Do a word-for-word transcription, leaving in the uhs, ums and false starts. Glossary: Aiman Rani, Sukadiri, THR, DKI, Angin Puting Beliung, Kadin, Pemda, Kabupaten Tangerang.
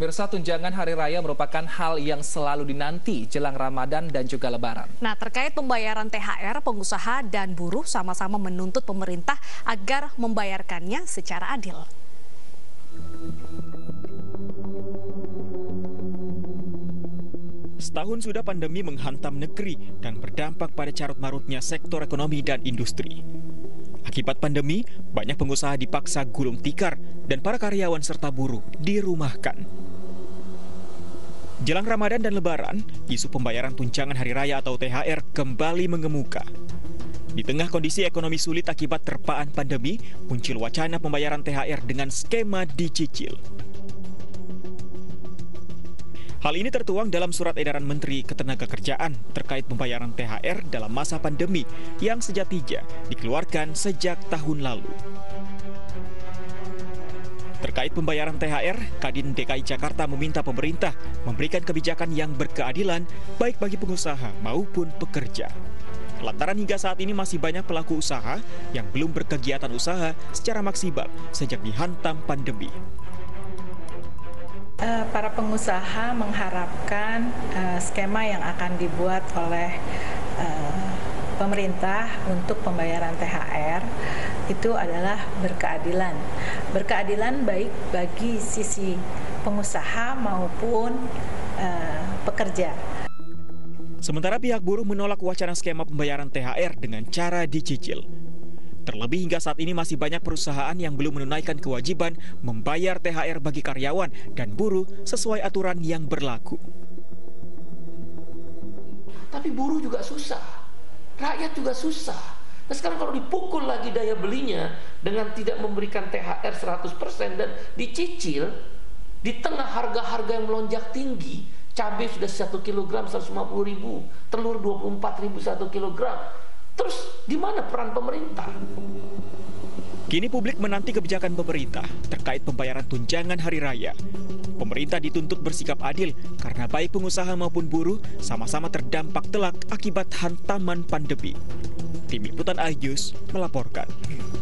Pemirsa, tunjangan hari raya merupakan hal yang selalu dinanti jelang Ramadan dan juga Lebaran. Nah, terkait pembayaran T H R, pengusaha dan buruh sama-sama menuntut pemerintah agar membayarkannya secara adil. Setahun sudah pandemi menghantam negeri dan berdampak pada carut-marutnya sektor ekonomi dan industri. Akibat pandemi, banyak pengusaha dipaksa gulung tikar dan para karyawan serta buruh dirumahkan. Jelang Ramadan dan Lebaran, isu pembayaran tunjangan hari raya atau T H R kembali mengemuka. Di tengah kondisi ekonomi sulit akibat terpaan pandemi, muncul wacana pembayaran T H R dengan skema dicicil. Hal ini tertuang dalam surat edaran Menteri Ketenagakerjaan terkait pembayaran T H R dalam masa pandemi yang sejatinya dikeluarkan sejak tahun lalu. Terkait pembayaran T H R, Kadin D K I Jakarta meminta pemerintah memberikan kebijakan yang berkeadilan baik bagi pengusaha maupun pekerja. Lantaran hingga saat ini masih banyak pelaku usaha yang belum berkegiatan usaha secara maksimal sejak dihantam pandemi. Para pengusaha mengharapkan uh, skema yang akan dibuat oleh uh, pemerintah untuk pembayaran T H R itu adalah berkeadilan. Berkeadilan baik bagi sisi pengusaha maupun uh, pekerja. Sementara pihak buruh menolak wacana skema pembayaran T H R dengan cara dicicil. Terlebih hingga saat ini masih banyak perusahaan yang belum menunaikan kewajiban membayar T H R bagi karyawan dan buruh sesuai aturan yang berlaku. Tapi buruh juga susah, rakyat juga susah. Nah, sekarang kalau dipukul lagi daya belinya dengan tidak memberikan T H R seratus persen dan dicicil, di tengah harga-harga yang melonjak tinggi, cabai sudah satu kilogram seratus lima puluh ribu, telur dua puluh empat ribu satu kilogram, terus di mana peran pemerintah? Kini publik menanti kebijakan pemerintah terkait pembayaran tunjangan hari raya. Pemerintah dituntut bersikap adil karena baik pengusaha maupun buruh sama-sama terdampak telak akibat hantaman pandemi. Tim Liputan iNews melaporkan.